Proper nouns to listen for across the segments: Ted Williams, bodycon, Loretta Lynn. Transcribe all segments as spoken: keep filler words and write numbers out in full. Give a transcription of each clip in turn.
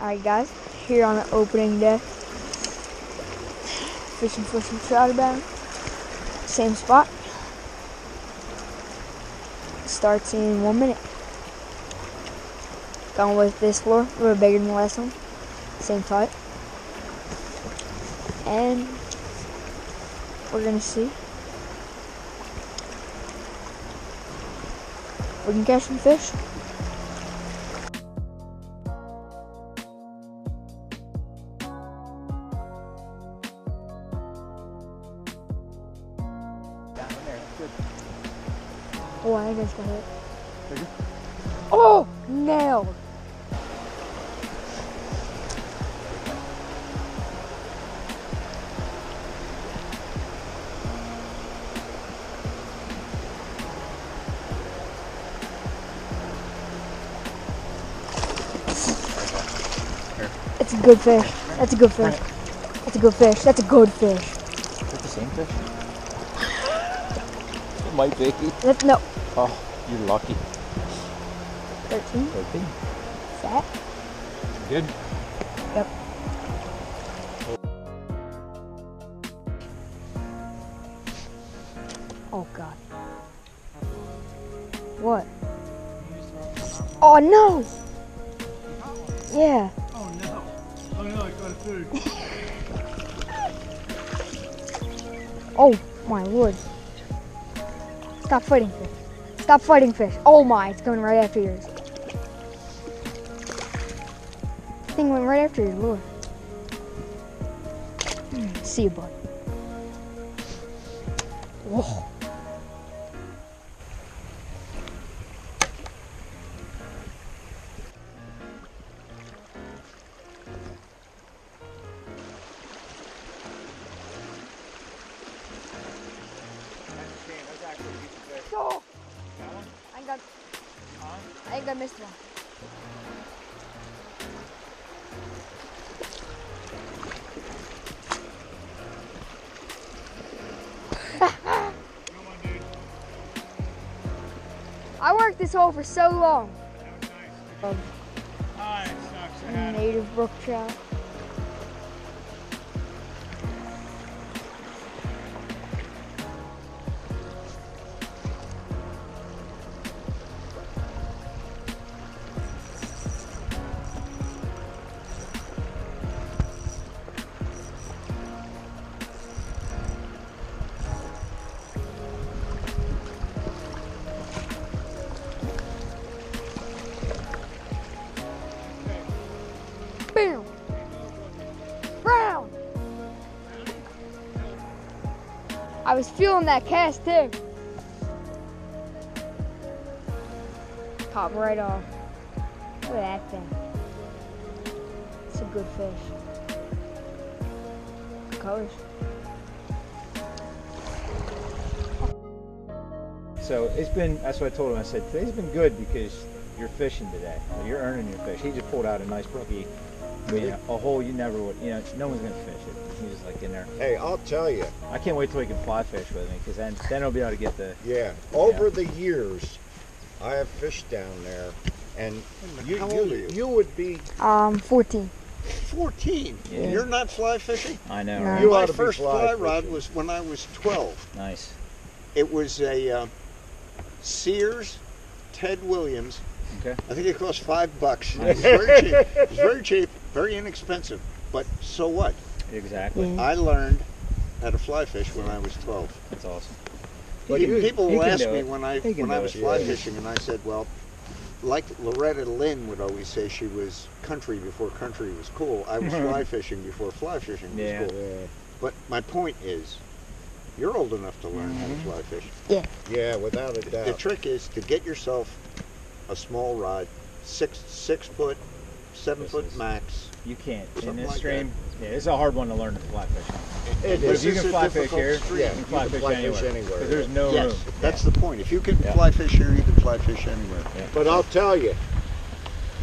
Alright guys, here on the opening day, fishing for some trout about, same spot, starts in one minute, going with this lure, a little bigger than the last one, same type, and we're going to see, we can catch some fish. Oh, I think it's gonna hit. Bigger? Oh, nailed! That's a good fish. That's a good fish. That's a good fish. That's a good fish. Is that the same fish? It might be. That, no. Oh, you're lucky. Thirteen. Thirteen. Fat. Good. Yep. Oh God. What? Oh no. Yeah. Oh no. Oh no, I got food. Oh my lord. Stop fighting fish. Stop fighting fish. Oh my, it's going right after yours. That thing went right after your lure. Mm, see you, bud. Whoa. No! I ain't got, I ain't got missed one. I worked this hole for so long. That was nice. Um, oh, native brook trout. Bam! Brown! I was feeling that cast too. Pop right off. Look at that thing. It's a good fish. Good colors. So it's been, that's what I told him. I said, today's been good because you're fishing today. You're earning your fish. He just pulled out a nice brookie. I mean, a hole you never would, you know, no one's going to fish it. He's just like in there. Hey, I'll tell you. I can't wait till he can fly fish with me because then, then he'll be able to get the... Yeah. Over yeah. the years, I have fished down there and you, how old you, are you? You would be... Um, fourteen. fourteen? Yeah. You're not fly fishing? I know, right? You My first fly, fly rod was when I was twelve. Nice. It was a uh, Sears Ted Williams. Okay. I think it cost five bucks. Nice. It was very cheap. It was very cheap, very inexpensive. But so what? Exactly. Mm-hmm. I learned how to fly fish when I was twelve. That's awesome. Well, you, people will ask me when I when I was fly yeah. fishing, and I said, well, like Loretta Lynn would always say, she was country before country was cool. I was fly fishing before fly fishing was yeah. cool. Yeah. But my point is, you're old enough to learn mm-hmm. how to fly fish. Yeah. Yeah, without a doubt. The trick is to get yourself a small rod, six six foot, seven this foot is, max. You can't in this like stream. That. Yeah, it's a hard one to learn to fly fish. It, it is. You can fly fish here. Stream. Yeah, you can fly, you can fly fish, fish anywhere. anywhere. There's no yes, room. That's yeah. the point. If you can yeah. fly fish here, you can fly fish anywhere. Yeah. But I'll tell you,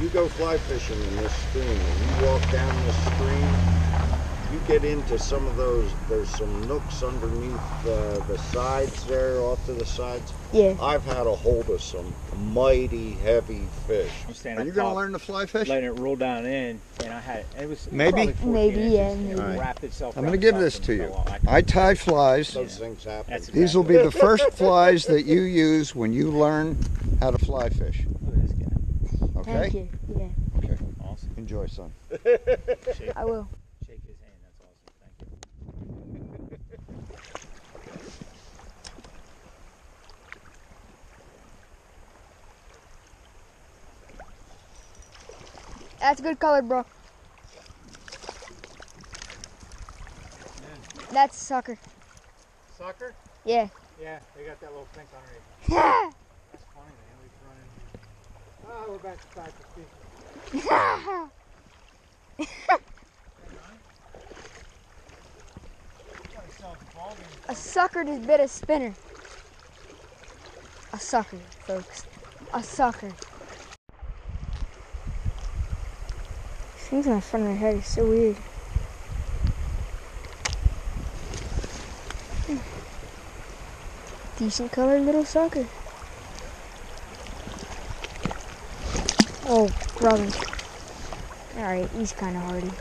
you go fly fishing in this stream, and you walk down this stream, you get into some of those, there's some nooks underneath uh, the sides there, off to the sides. Yeah. I've had a hold of some mighty heavy fish. Are you going to learn to fly fish? Letting it roll down in, and I had it. It was maybe? Maybe, yeah. Maybe. It wrapped itself. I'm going to give this to you. I tie flies. Those things happen. Exactly. These will be the first flies that you use when you learn how to fly fish. Okay? Thank you. Yeah. Okay. Awesome. Enjoy, son. I will. Shake his hand. That's awesome. Thank you. That's a good color, bro. Yeah. That's sucker. Sucker? Yeah. Yeah, they got that little pink underneath. Yeah. That's funny, man. We've run in. Oh, we're back to back to speak. A sucker just bit a spinner. A sucker, folks. A sucker. Things on the front of my head is so weird. Decent colored little sucker. Oh, brother. Alright, he's kind of hardy.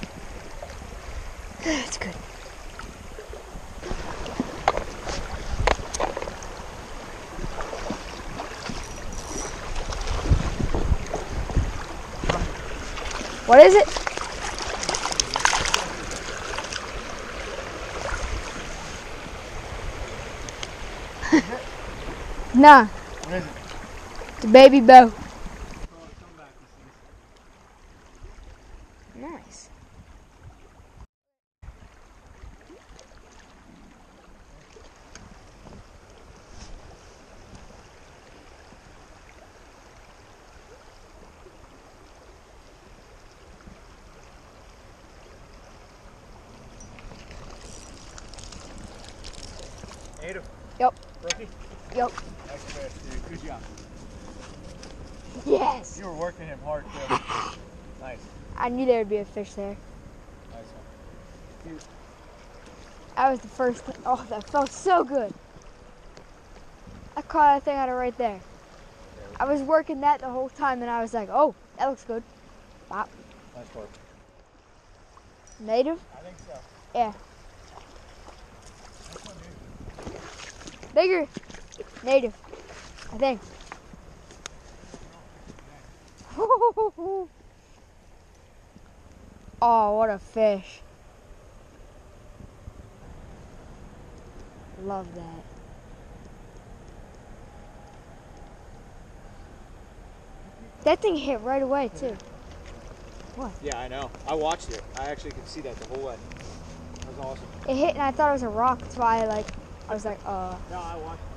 That's good. What is it? Nah. What is it? It's a baby bow. Nice. Native. Yep. Rookie? Yep. Nice fish, dude. Good job. Yes. You were working him hard too. Nice. I knew there would be a fish there. Nice one. Cute. That was the first thing. Oh, that felt so good. I caught that thing out of right there. I was working that the whole time, and I was like, oh, that looks good. Pop. Nice work. Native? I think so. Yeah. Nice one, dude. Bigger. Native. I think. Oh, what a fish. Love that. That thing hit right away, too. What? Yeah, I know. I watched it. I actually could see that the whole way. That was awesome. It hit and I thought it was a rock. That's why I, like, I was like, uh. No, I watched it.